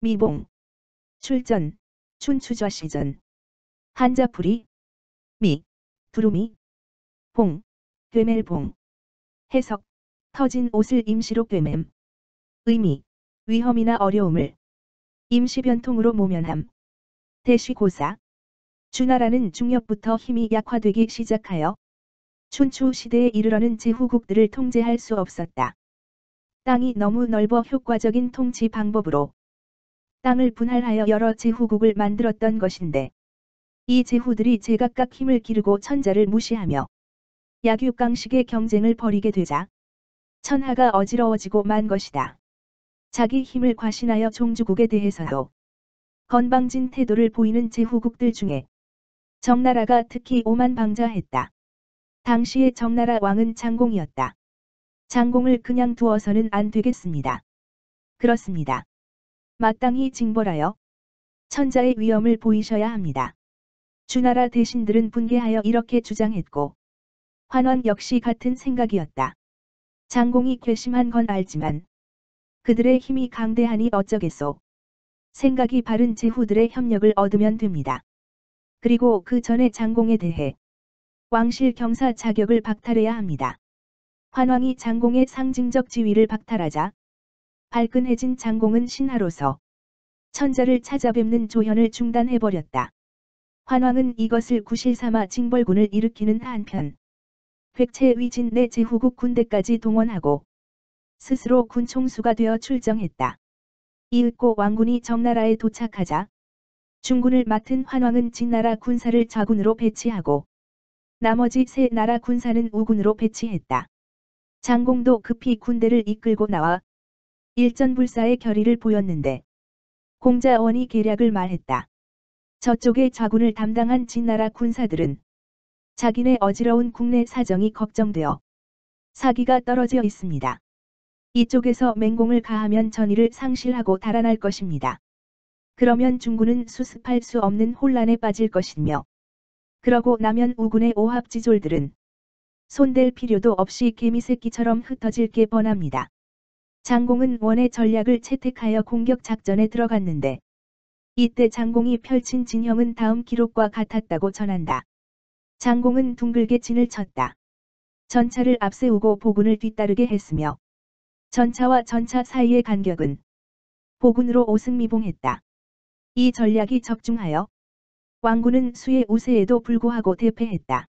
미봉. 출전, 춘추좌시전. 한자풀이, 미, 두루미, 봉, 괴멜봉. 해석, 터진 옷을 임시로 꿰맴. 의미, 위험이나 어려움을. 임시 변통으로 모면함. 대시고사. 주나라는 중엽부터 힘이 약화되기 시작하여 춘추 시대에 이르러는 제후국들을 통제할 수 없었다. 땅이 너무 넓어 효과적인 통치 방법으로 땅을 분할하여 여러 제후국을 만들었던 것인데 이 제후들이 제각각 힘을 기르고 천자를 무시하며 약육강식의 경쟁을 벌이게 되자 천하가 어지러워지고 만 것이다. 자기 힘을 과신하여 종주국에 대해서도 건방진 태도를 보이는 제후국들 중에 정나라가 특히 오만방자했다. 당시의 정나라 왕은 장공이었다. 장공을 그냥 두어서는 안 되겠습니다. 그렇습니다. 마땅히 징벌하여 천자의 위엄을 보이셔야 합니다. 주나라 대신들은 분개하여 이렇게 주장했고 환왕 역시 같은 생각이었다. 장공이 괘씸한 건 알지만 그들의 힘이 강대하니 어쩌겠소. 생각이 바른 제후들의 협력을 얻으면 됩니다. 그리고 그 전에 장공에 대해 왕실 경사 자격을 박탈해야 합니다. 환왕이 장공의 상징적 지위를 박탈하자 발끈해진 장공은 신하로서 천자를 찾아뵙는 조현을 중단해버렸다. 환왕은 이것을 구실삼아 징벌군을 일으키는 한편 백채위진 내 제후국 군대까지 동원하고 스스로 군총수가 되어 출정했다. 이윽고 왕군이 정나라에 도착하자 중군을 맡은 환왕은 진나라 군사를 좌군으로 배치하고 나머지 세 나라 군사는 우군으로 배치했다. 장공도 급히 군대를 이끌고 나와 일전불사의 결의를 보였는데 공자원이 계략을 말했다. 저쪽의 좌군을 담당한 진나라 군사들은 자기네 어지러운 국내 사정이 걱정되어 사기가 떨어져 있습니다. 이쪽에서 맹공을 가하면 전의를 상실하고 달아날 것입니다. 그러면 중군은 수습할 수 없는 혼란에 빠질 것이며 그러고 나면 우군의 오합지졸들은 손댈 필요도 없이 개미새끼처럼 흩어질 게 뻔합니다. 장공은 원의 전략을 채택하여 공격 작전에 들어갔는데 이때 장공이 펼친 진형은 다음 기록과 같았다고 전한다. 장공은 둥글게 진을 쳤다. 전차를 앞세우고 보군을 뒤따르게 했으며 전차와 전차 사이의 간격은 보군으로 오승미봉했다. 이 전략이 적중하여 왕군은 수의 우세에도 불구하고 대패했다.